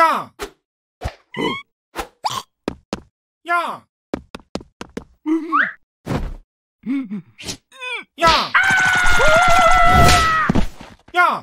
Yeah. Yeah. Yeah. Yeah.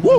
Whoa!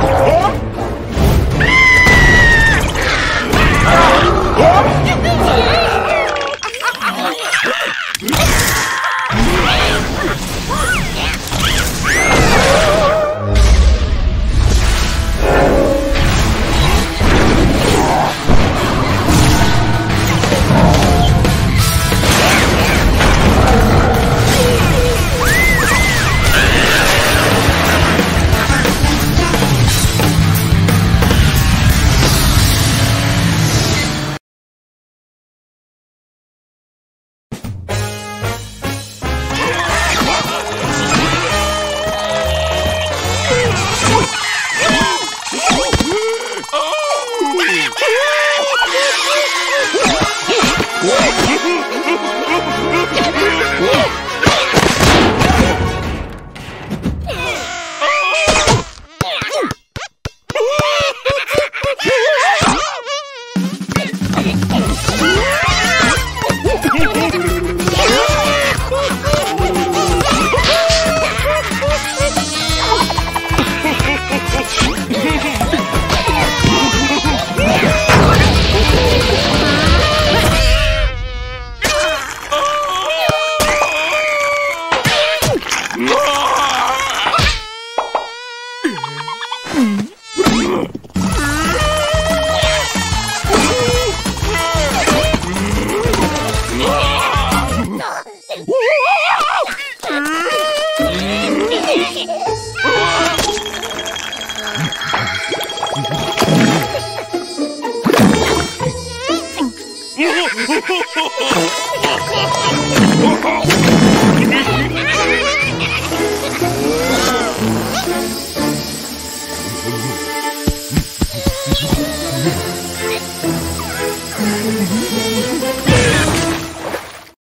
Oh!